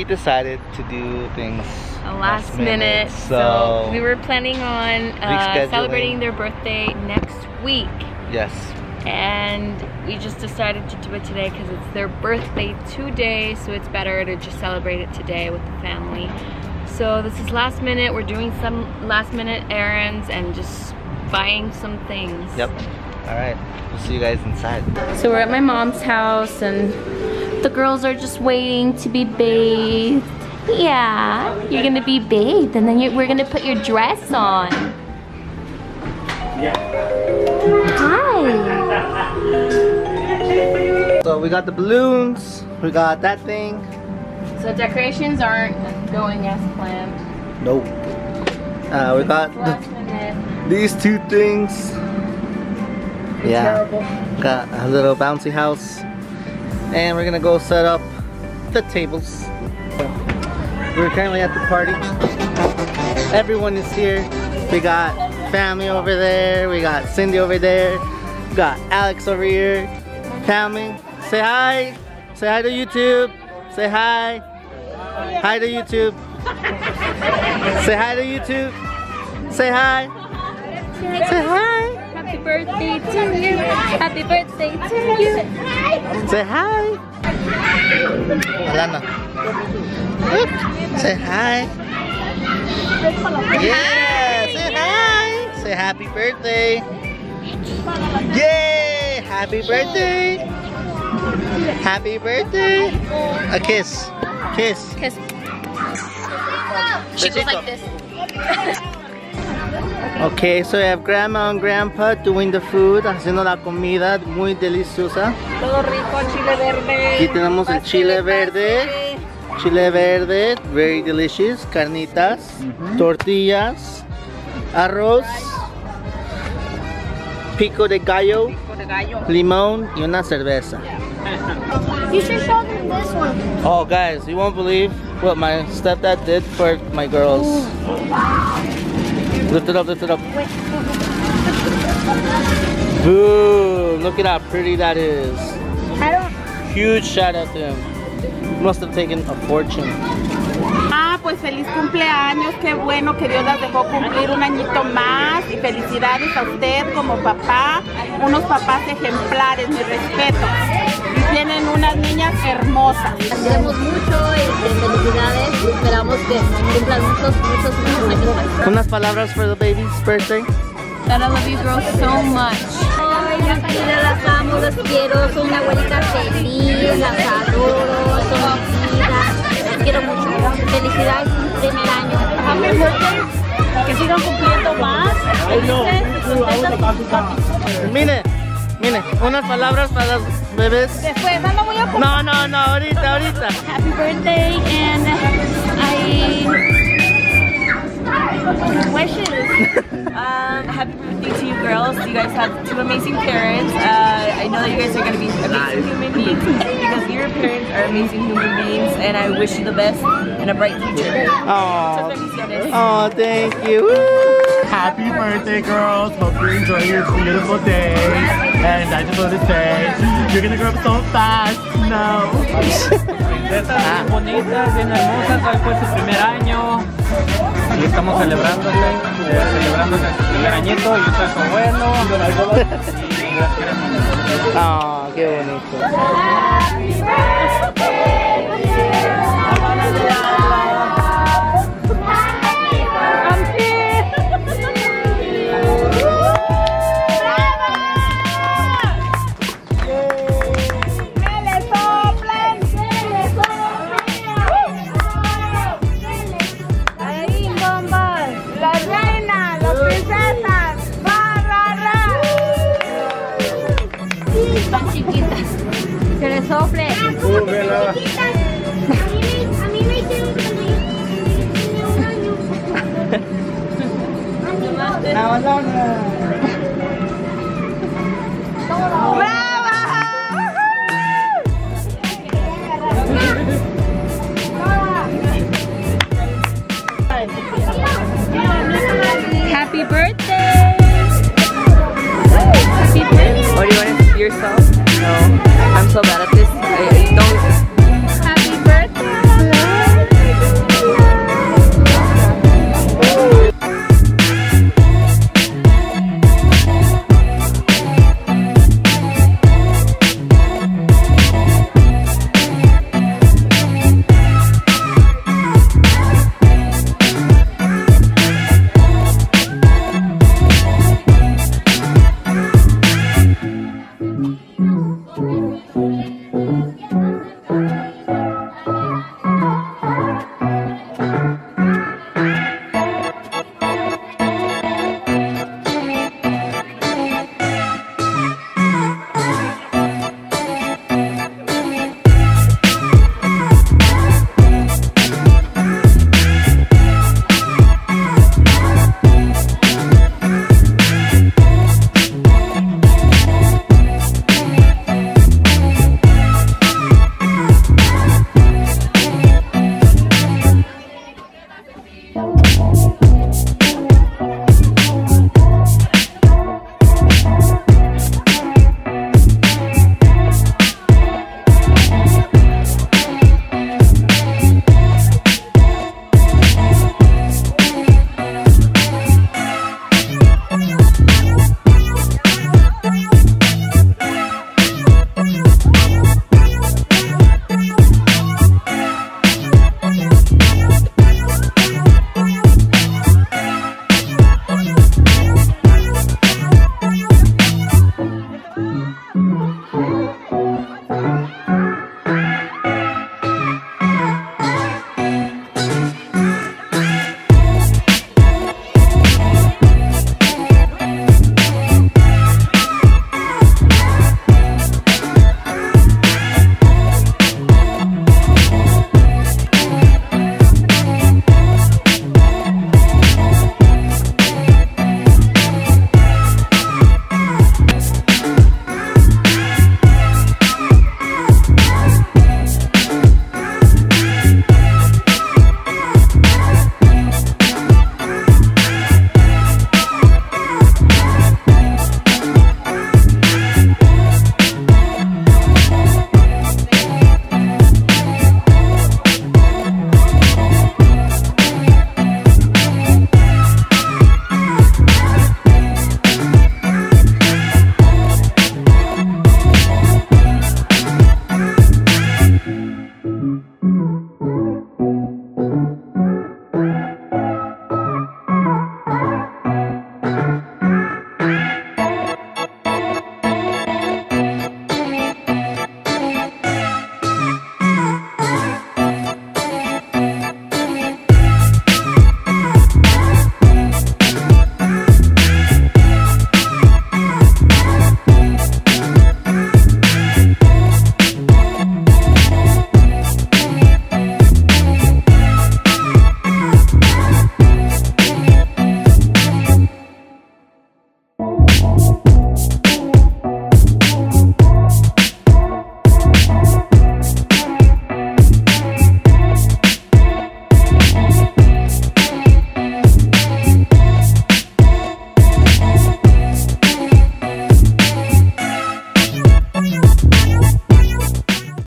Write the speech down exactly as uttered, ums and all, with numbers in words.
we decided to do things a last, last minute, minute. So, so we were planning on uh, celebrating their birthday next week. Yes. And we just decided to do it today because it's their birthday today, so it's better to just celebrate it today with the family. So this is last minute. We're doing some last minute errands and just buying some things. Yep. All right, we'll see you guys inside. So we're at my mom's house and the girls are just waiting to be bathed. Yeah, you're gonna be bathed and then you're, we're gonna put your dress on. Hi. So we got the balloons, we got that thing. So decorations aren't going as planned. Nope. Uh, we got the, these two things. It's yeah, terrible. Got a little bouncy house, and we're gonna go set up the tables. We're currently at the party. Everyone is here. We got family over there. We got Cyndi over there. We got Alex over here. Tammy, say hi. Say hi to YouTube. Say hi. Hi to YouTube. Say hi to YouTube. Say hi. Say hi. Happy birthday to you. Happy birthday to you. Say hi. Alana. Say hi. Yeah, say hi. Say happy birthday. Yay! Happy birthday. Happy birthday. A kiss. Kiss. Kiss. She goes like this. Okay, so we have Grandma and Grandpa doing the food, haciendo la comida muy deliciosa. Todo rico, chile verde. Aquí tenemos el chile verde, chile verde, very delicious, carnitas, mm-hmm. tortillas, arroz, pico de gallo, pico de gallo, limón y una cerveza. You should show them this one. Oh guys, you won't believe what my stepdad did for my girls. Ooh. Lift it up, lift it up. Boom! Look at how pretty that is. I don't... Huge shout out to him. Must have taken a fortune. Ah, pues feliz cumpleaños. Qué bueno que Dios las dejó cumplir un añito más. Y felicidades a usted como papá. Unos papás ejemplares, mi respeto. Y tienen unas niñas hermosas. Las queremos mucho y felicidades. Esperamos que cumplan muchos, muchos, muchos años. Unas palabras for the baby's birthday. That I love you girls so much. Ay, las niñas las amo, las quiero. Son una abuelita feliz, las adoro, son lindas. Las quiero mucho. Felicidades en primer año. Happy birthday. Que sigan cumpliendo más. Mire, mire, unas palabras para las bebés. Después, no, no voy a comer. No, no, no, ahorita, ahorita. Happy birthday and I wishes. um, happy birthday to you girls. You guys have two amazing parents. Uh, I know that you guys are going to be amazing human beings because your parents are amazing human beings and I wish you the best and a bright future. Oh, thank you. Woo! Happy birthday, girls. Hope you're enjoying your beautiful day. And I just want to say, you're gonna grow up so fast. No. Princesas bonitas, bien hermosas. Hoy fue su primer año. Y estamos celebrándole, celebrándole su primer añito. Y está su abuelo. Ah, qué bonito. Happy birthday. No, no, no.